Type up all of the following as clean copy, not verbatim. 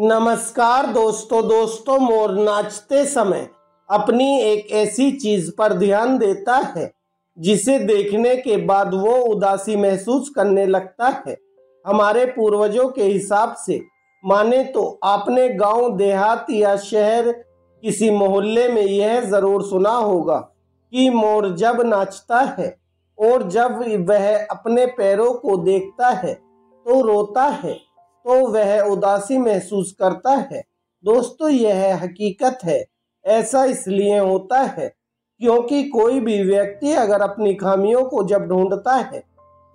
नमस्कार दोस्तों, मोर नाचते समय अपनी एक ऐसी चीज पर ध्यान देता है जिसे देखने के बाद वो उदासी महसूस करने लगता है। हमारे पूर्वजों के हिसाब से माने तो आपने गांव देहात या शहर किसी मोहल्ले में यह जरूर सुना होगा कि मोर जब नाचता है और जब वह अपने पैरों को देखता है तो रोता है, तो वह उदासी महसूस करता है। दोस्तों, यह हकीकत है। ऐसा इसलिए होता है क्योंकि कोई भी व्यक्ति अगर अपनी खामियों को जब ढूंढता है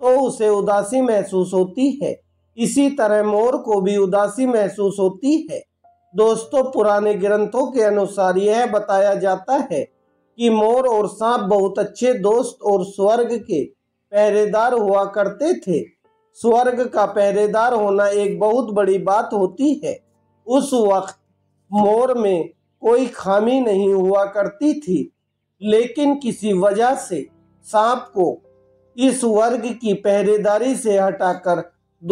तो उसे उदासी महसूस होती है। इसी तरह मोर को भी उदासी महसूस होती है। दोस्तों, पुराने ग्रंथों के अनुसार यह बताया जाता है कि मोर और सांप बहुत अच्छे दोस्त और स्वर्ग के पहरेदार हुआ करते थे। स्वर्ग का पहरेदार होना एक बहुत बड़ी बात होती है। उस वक्त मोर में कोई खामी नहीं हुआ करती थी, लेकिन किसी वजह से सांप को इस वर्ग की पहरेदारी से हटाकर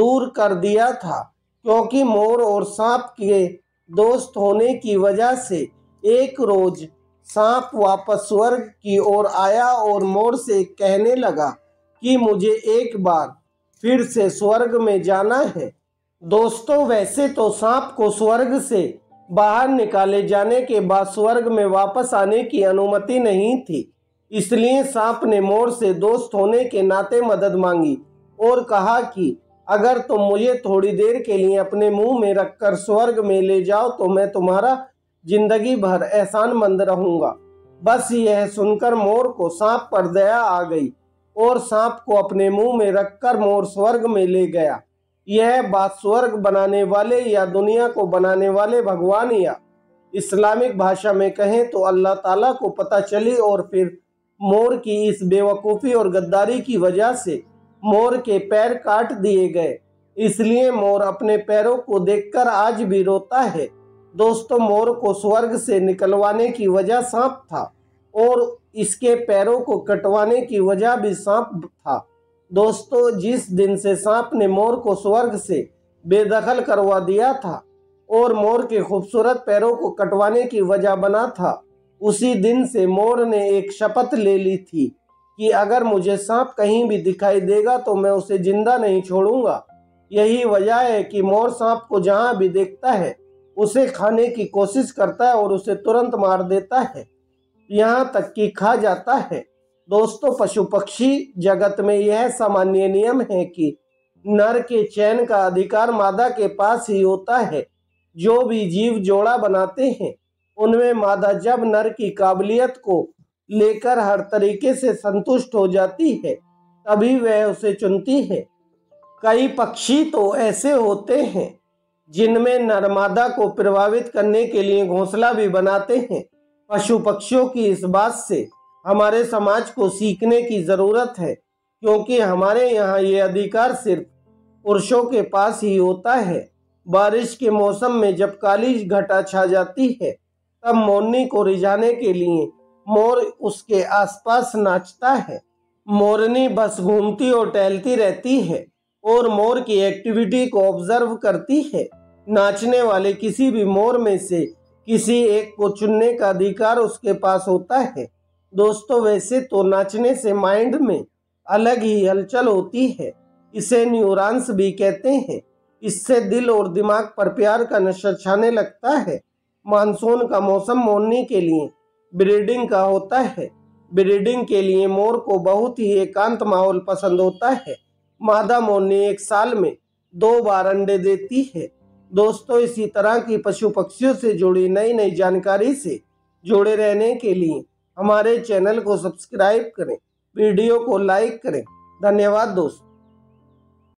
दूर कर दिया था, क्योंकि मोर और सांप के दोस्त होने की वजह से एक रोज सांप वापस स्वर्ग की ओर आया और मोर से कहने लगा कि मुझे एक बार फिर से स्वर्ग में जाना है। दोस्तों, वैसे तो सांप को स्वर्ग से बाहर निकाले जाने के बाद स्वर्ग में वापस आने की अनुमति नहीं थी, इसलिए सांप ने मोर से दोस्त होने के नाते मदद मांगी और कहा कि अगर तुम मुझे थोड़ी देर के लिए अपने मुंह में रखकर स्वर्ग में ले जाओ तो मैं तुम्हारा जिंदगी भर एहसानमंद रहूंगा। बस यह सुनकर मोर को सांप पर दया आ गई और सांप को अपने मुंह में रखकर मोर स्वर्ग में ले गया। यह बात स्वर्ग बनाने वाले या दुनिया को बनाने वाले भगवान या इस्लामिक भाषा में कहें तो अल्लाह ताला को पता चली और फिर मोर की इस बेवकूफ़ी और गद्दारी की वजह से मोर के पैर काट दिए गए। इसलिए मोर अपने पैरों को देखकर आज भी रोता है। दोस्तों, मोर को स्वर्ग से निकलवाने की वजह सांप था और इसके पैरों को कटवाने की वजह भी सांप था। दोस्तों, जिस दिन से सांप ने मोर को स्वर्ग से बेदखल करवा दिया था और मोर के खूबसूरत पैरों को कटवाने की वजह बना था, उसी दिन से मोर ने एक शपथ ले ली थी कि अगर मुझे सांप कहीं भी दिखाई देगा तो मैं उसे जिंदा नहीं छोड़ूंगा। यही वजह है कि मोर सांप को जहां भी देखता है उसे खाने की कोशिश करता है और उसे तुरंत मार देता है, यहाँ तक कि खा जाता है। दोस्तों, पशु पक्षी जगत में यह सामान्य नियम है कि नर के चयन का अधिकार मादा के पास ही होता है। जो भी जीव जोड़ा बनाते हैं उनमें मादा जब नर की काबिलियत को लेकर हर तरीके से संतुष्ट हो जाती है तभी वह उसे चुनती है। कई पक्षी तो ऐसे होते हैं जिनमें नर मादा को प्रभावित करने के लिए घोंसला भी बनाते हैं। पशु पक्षियों की इस बात से हमारे समाज को सीखने की ज़रूरत है, क्योंकि हमारे यहाँ ये अधिकार सिर्फ पुरुषों के पास ही होता है। बारिश के मौसम में जब काली घटा छा जाती है तब मोरनी को रिझाने के लिए मोर उसके आसपास नाचता है। मोरनी बस घूमती और टहलती रहती है और मोर की एक्टिविटी को ऑब्जर्व करती है। नाचने वाले किसी भी मोर में से किसी एक को चुनने का अधिकार उसके पास होता है। दोस्तों, वैसे तो नाचने से माइंड में अलग ही हलचल होती है, इसे न्यूरॉन्स भी कहते हैं। इससे दिल और दिमाग पर प्यार का नशा छाने लगता है। मानसून का मौसम मोरनी के लिए ब्रीडिंग का होता है। ब्रीडिंग के लिए मोर को बहुत ही एकांत माहौल पसंद होता है। मादा मोरनी एक साल में 2 बार अंडे देती है। दोस्तों, इसी तरह की पशु पक्षियों से जुड़ी नई नई जानकारी से जुड़े रहने के लिए हमारे चैनल को सब्सक्राइब करें, वीडियो को लाइक करें। धन्यवाद दोस्तों।